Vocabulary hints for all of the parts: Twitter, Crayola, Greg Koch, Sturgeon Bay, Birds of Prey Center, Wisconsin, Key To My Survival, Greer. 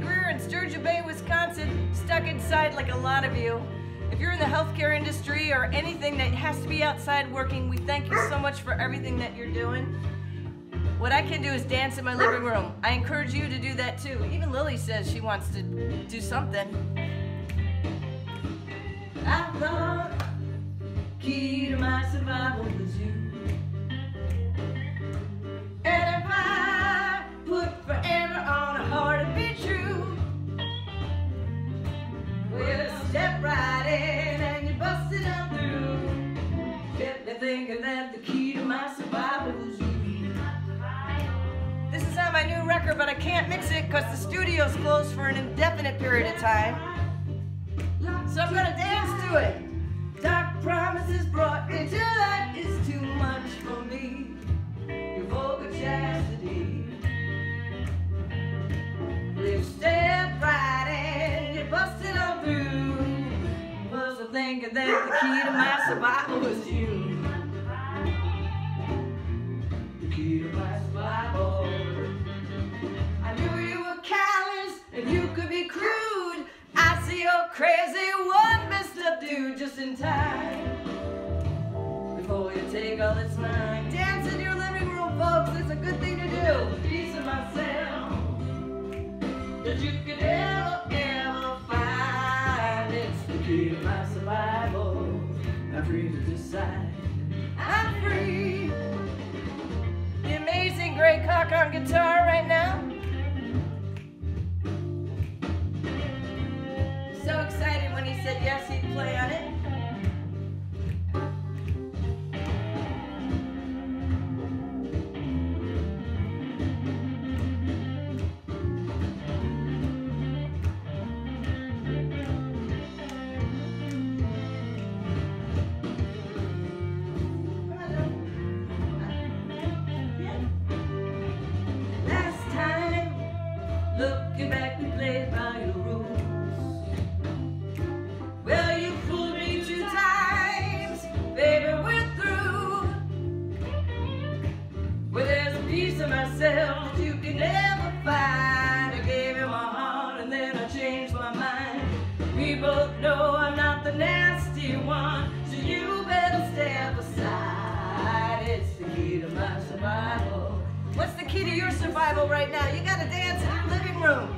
Greer in Sturgeon Bay, Wisconsin, stuck inside like a lot of you. If you're in the healthcare industry or anything that has to be outside working, we thank you so much for everything that you're doing. What I can do is dance in my living room. I encourage you to do that too. Even Lily says she wants to do something. I thought the key to my survival was you. And if I put forever on a heart to be true, well, step right in and you busted on through. Kept me thinking that the key to my survival was you. This is on my new record, but I can't mix it because the studio's closed for an indefinite period of time. So I'm gonna dance to it. Dark promises brought into light is too much for me. Your vulgar chastity. You step right in, you busted on through. Was I thinking that the key to my survival was you? The key to my survival. I knew you were callous and you could be crude. I see your crazy one messed up dude just in time before you take all that's mine. Dance in your living room, folks. It's a good thing to do. Piece of myself that you could ever find. It's the key to my survival. I'm free to decide. I'm free. The amazing Greg Koch on guitar right now. So excited when he said yes, he'd play on it. Last time, looking back, we played by your rules. Myself you can never find. I gave you my heart and then I changed my mind. We both know I'm not the nasty one, so you better step aside. It's the key to my survival. What's the key to your survival right now? You gotta dance in your living room.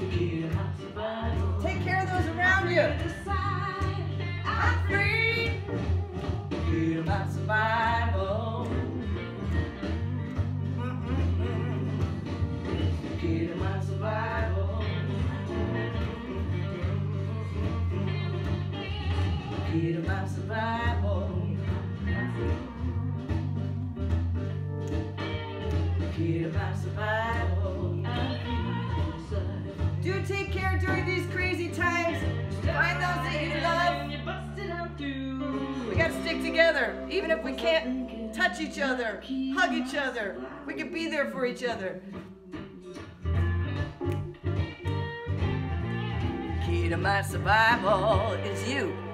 The key to my survival. Take care of those around you. I'm free. The key to my survival. The key to my survival. The key to my survival. Do take care during these crazy times. Find those that you love. We gotta stick together, even if we can't touch each other, hug each other. We can be there for each other. The key to my survival is you.